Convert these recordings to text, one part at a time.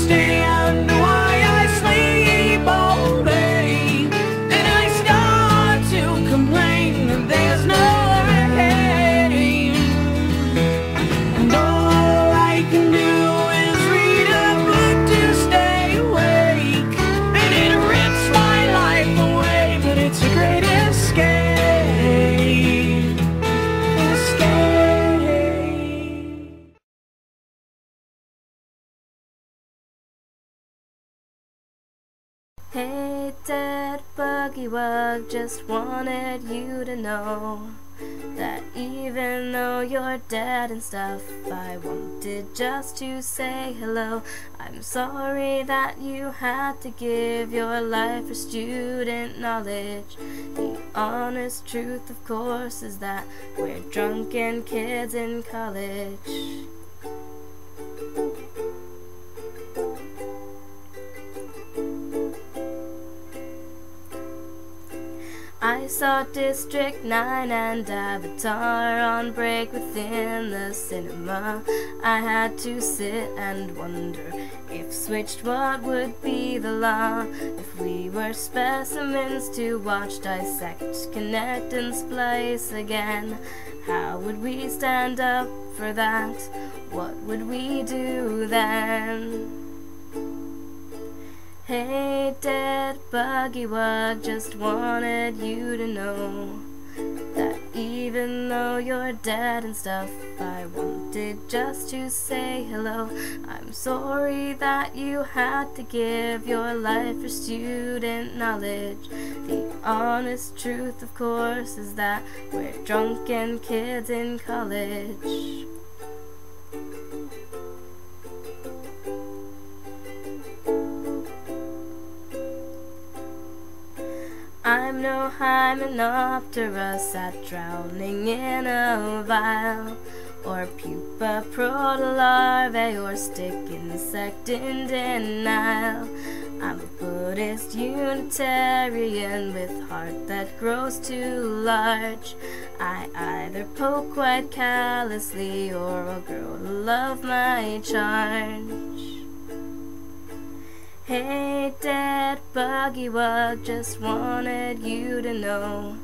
understand why I sleep all day. Then I start to complain that there's no heading, and all I can do is read a book to stay awake. And it rips my life away, but it's a great escape. Hey, dead buggywug, just wanted you to know that even though you're dead and stuff, I wanted just to say hello. I'm sorry that you had to give your life for student knowledge. The honest truth, of course, is that we're drunken kids in college. I saw District 9 and Avatar on break within the cinema. I had to sit and wonder, if switched what would be the law? If we were specimens to watch, dissect, connect and splice again, how would we stand up for that? What would we do then? Hey, dead buggywug, just wanted you to know that even though you're dead and stuff, I wanted just to say hello. I'm sorry that you had to give your life for student knowledge. The honest truth, of course, is that we're drunken kids in college. I'm no Hymenoptera sat drowning in a vial, or pupa protolarvae, or stick insect in denial. I'm a Buddhist Unitarian with heart that grows too large. I either poke quite callously, or I'll grow to love my charge. Hey, dead buggywug, just wanted you to know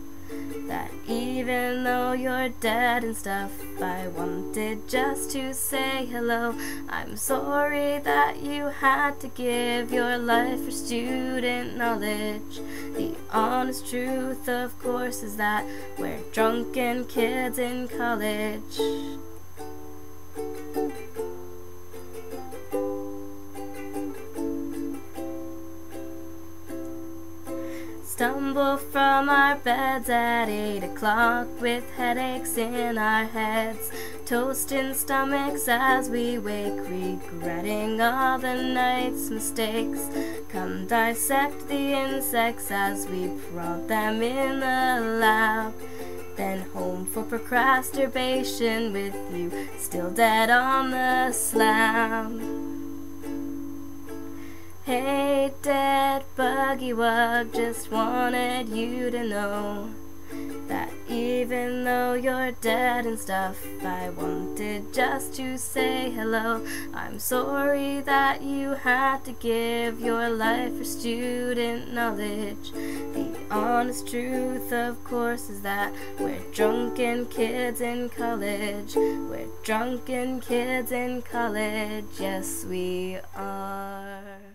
that even though you're dead and stuff, I wanted just to say hello. I'm sorry that you had to give your life for student knowledge. The honest truth, of course, is that we're drunken kids in college. Stumble from our beds at 8 o'clock with headaches in our heads, toasting stomachs as we wake, regretting all the night's mistakes. Come dissect the insects as we prod them in the lab, then home for procrastination with you still dead on the slab. Hey, dead buggywug, just wanted you to know that even though you're dead and stuff, I wanted just to say hello. I'm sorry that you had to give your life for student knowledge. The honest truth, of course, is that we're drunken kids in college. We're drunken kids in college, yes we are.